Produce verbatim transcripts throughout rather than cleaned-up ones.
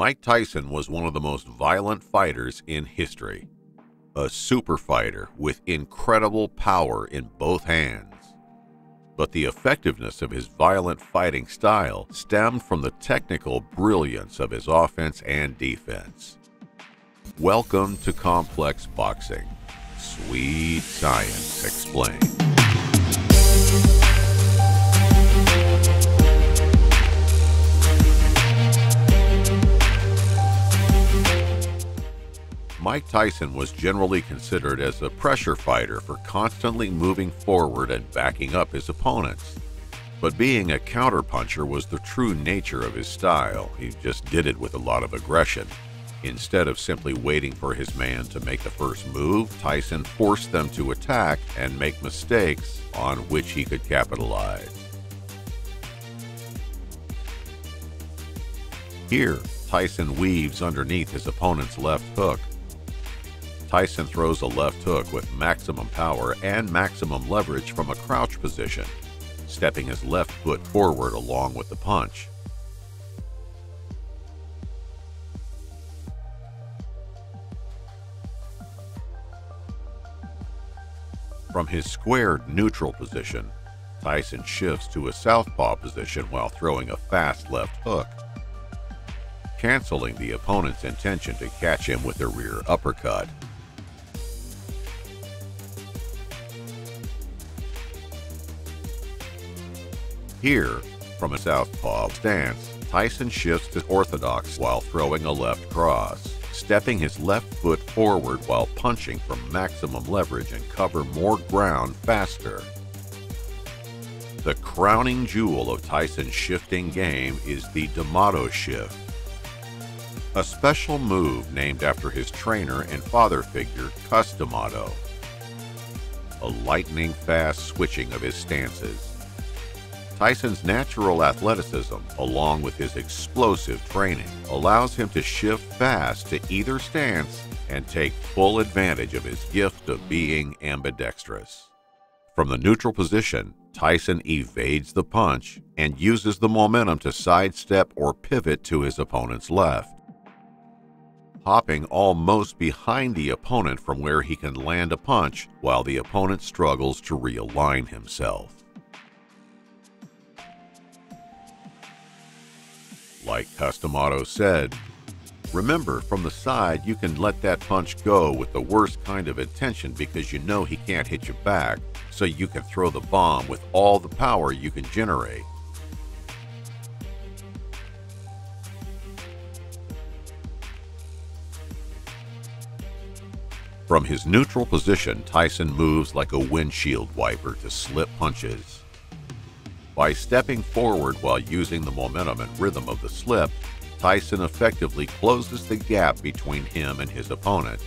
Mike Tyson was one of the most violent fighters in history. A super fighter with incredible power in both hands. But the effectiveness of his violent fighting style stemmed from the technical brilliance of his offense and defense. Welcome to Complex Boxing. Sweet Science Explained. Mike Tyson was generally considered as a pressure fighter for constantly moving forward and backing up his opponents. But being a counterpuncher was the true nature of his style. He just did it with a lot of aggression. Instead of simply waiting for his man to make the first move, Tyson forced them to attack and make mistakes on which he could capitalize. Here, Tyson weaves underneath his opponent's left hook. Tyson throws a left hook with maximum power and maximum leverage from a crouch position, stepping his left foot forward along with the punch. From his squared neutral position, Tyson shifts to a southpaw position while throwing a fast left hook, canceling the opponent's intention to catch him with a rear uppercut. Here, from a southpaw stance, Tyson shifts to orthodox while throwing a left cross, stepping his left foot forward while punching for maximum leverage and cover more ground faster. The crowning jewel of Tyson's shifting game is the D'Amato Shift, a special move named after his trainer and father figure, Cus D'Amato. A lightning-fast switching of his stances. Tyson's natural athleticism, along with his explosive training, allows him to shift fast to either stance and take full advantage of his gift of being ambidextrous. From the neutral position, Tyson evades the punch and uses the momentum to sidestep or pivot to his opponent's left, hopping almost behind the opponent from where he can land a punch while the opponent struggles to realign himself. Like Cus D'Amato said, remember, from the side, you can let that punch go with the worst kind of intention because you know he can't hit you back, so you can throw the bomb with all the power you can generate. From his neutral position, Tyson moves like a windshield wiper to slip punches. By stepping forward while using the momentum and rhythm of the slip, Tyson effectively closes the gap between him and his opponent.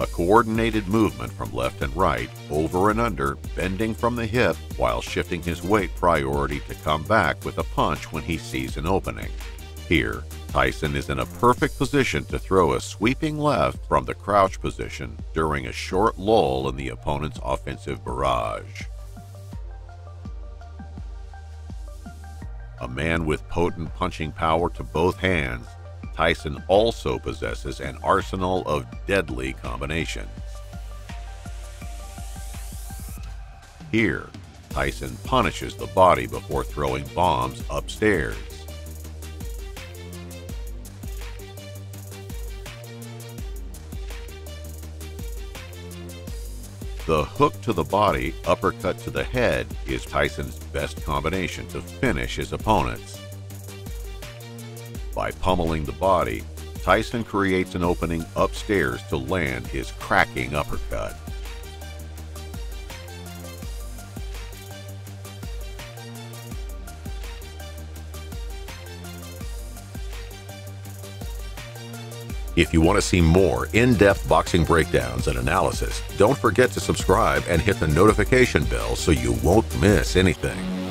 A coordinated movement from left and right, over and under, bending from the hip while shifting his weight priority to come back with a punch when he sees an opening. Here, Tyson is in a perfect position to throw a sweeping left from the crouch position during a short lull in the opponent's offensive barrage. A man with potent punching power to both hands, Tyson also possesses an arsenal of deadly combinations. Here, Tyson punishes the body before throwing bombs upstairs. The hook to the body, uppercut to the head, is Tyson's best combination to finish his opponents. By pummeling the body, Tyson creates an opening upstairs to land his cracking uppercut. If you want to see more in-depth boxing breakdowns and analysis, don't forget to subscribe and hit the notification bell so you won't miss anything.